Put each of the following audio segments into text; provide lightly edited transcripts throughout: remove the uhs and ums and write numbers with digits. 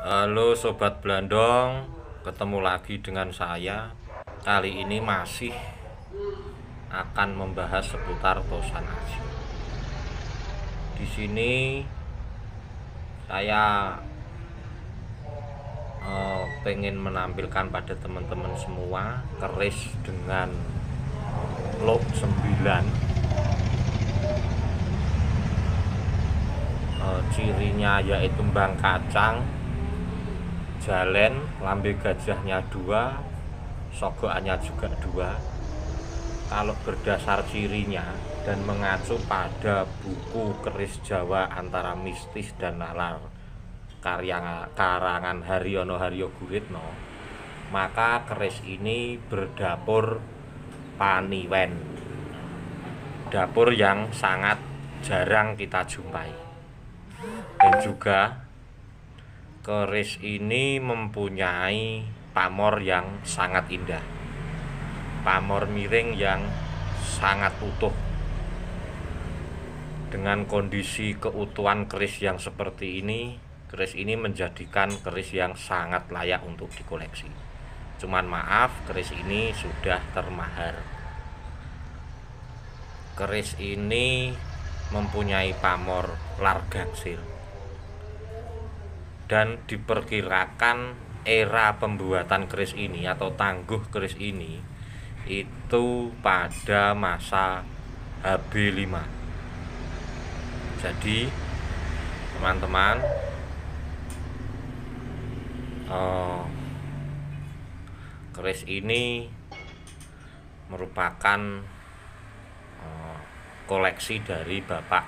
Halo Sobat Blandong, ketemu lagi dengan saya. Kali ini masih akan membahas seputar tosan asing. Di sini saya pengen menampilkan pada teman-teman semua keris dengan log 9. Cirinya yaitu bang kacang, jalen, lambe gajahnya 2, sogokannya juga 2. Kalau berdasar cirinya dan mengacu pada buku keris Jawa antara mistis dan nalar karya karangan Haryono Haryo Guritno, maka keris ini berdapur PANIWEN, dapur yang sangat jarang kita jumpai. Dan juga keris ini mempunyai pamor yang sangat indah, pamor miring yang sangat utuh. Dengan kondisi keutuhan keris yang seperti ini, keris ini menjadikan keris yang sangat layak untuk dikoleksi. Cuman maaf, keris ini sudah termahar. Keris ini mempunyai pamor lar gangsir, dan diperkirakan era pembuatan keris ini atau tangguh keris ini itu pada masa HB5. Jadi teman-teman, keris ini merupakan koleksi dari Bapak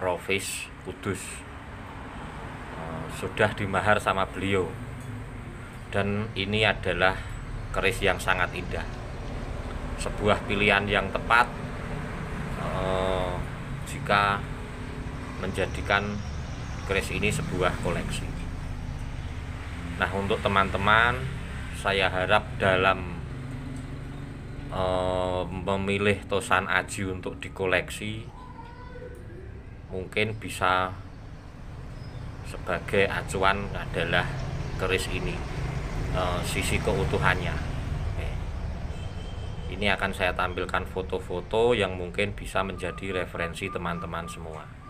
Rofis Kudus, sudah dimahar sama beliau, dan ini adalah keris yang sangat indah, sebuah pilihan yang tepat jika menjadikan keris ini sebuah koleksi. Nah, untuk teman-teman, saya harap dalam memilih tosan aji untuk dikoleksi mungkin bisa sebagai acuan adalah keris ini, sisi keutuhannya. Ini akan saya tampilkan foto-foto yang mungkin bisa menjadi referensi teman-teman semua.